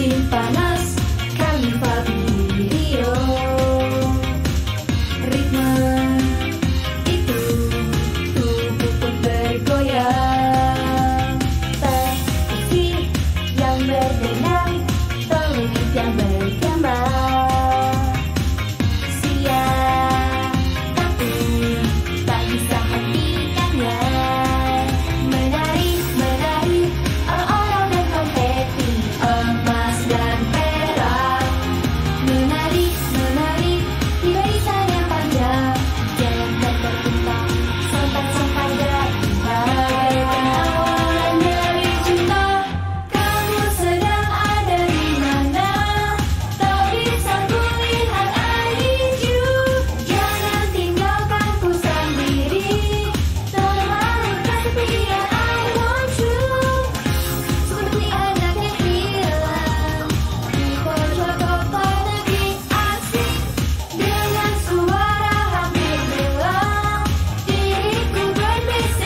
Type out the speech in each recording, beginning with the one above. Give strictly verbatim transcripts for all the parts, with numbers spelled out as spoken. Musim panas California, ritme itu tubuh pun bergoyang. Taksi yang berdenang, pelumit yang berkembang. Siang tapi tak bisa hentikannya. Menari, menari, orang-orang dan konfeti emas dan perak. Menari, menari, di barisan yang panjang. Jalan terterbentang, sontak-sontak gerak timbai. Awalan dari cinta, kamu sedang ada di mana? Tak bisa kulihat I need you. Jangan tinggalkan ku sendiri, termalingkan pria I want you. Seperti anak yang hilang di pojok kota negeri asing, dengan suara hampir hilang diriku berbisik I love you. Jadi kembali ke sini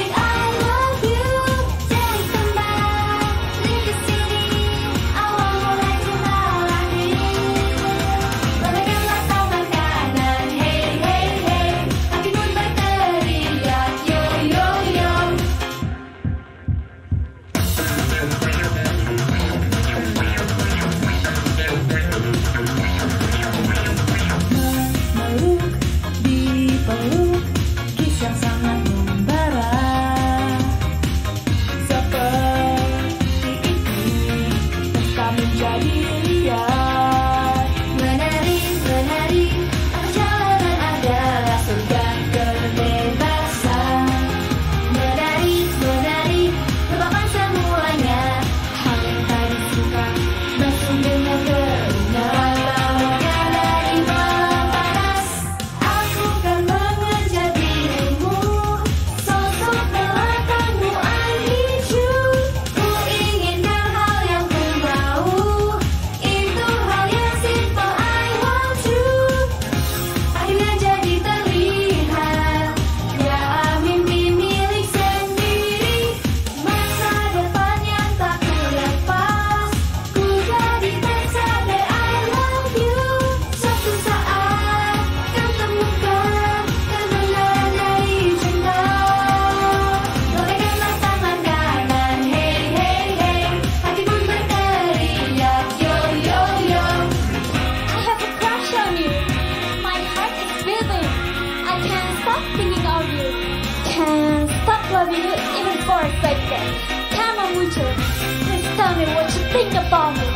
awal mulai kenalan diri. Bagaikanlah taman kanan, hey hey hey, hati pun berteriak yo yo yo. Meluk, dipeluk, kisah sangat membara. Seperti ini kita menjadi liar. Menari, menari, perjalanan adalah surga kebebasan. Menari, menari, lupakan semuanya. Hal yang tadi suka, masuk dengan keringat. Tawarkan dari malam panas, aku kan mengejar dirimu. Sosok belakangmu I need you. Ku inginkan hal yang ku mau, itu hal yang simple I want you. Akhirnya jadi terlihat, ya mimpi milik sendiri. Masa depan yang tak terlepas, ku jadi tersadar I love you. Suatu saat kau temukan kebenaran dari cinta. Bagaikanlah tangan kanan, hey hey hey, hati pun berteriak yo yo yo. I have a crush on you. My heart is beating. I can't stop thinking of you. Can't stop loving you even for a second. Come on, Mucho. Please tell me what you think about me.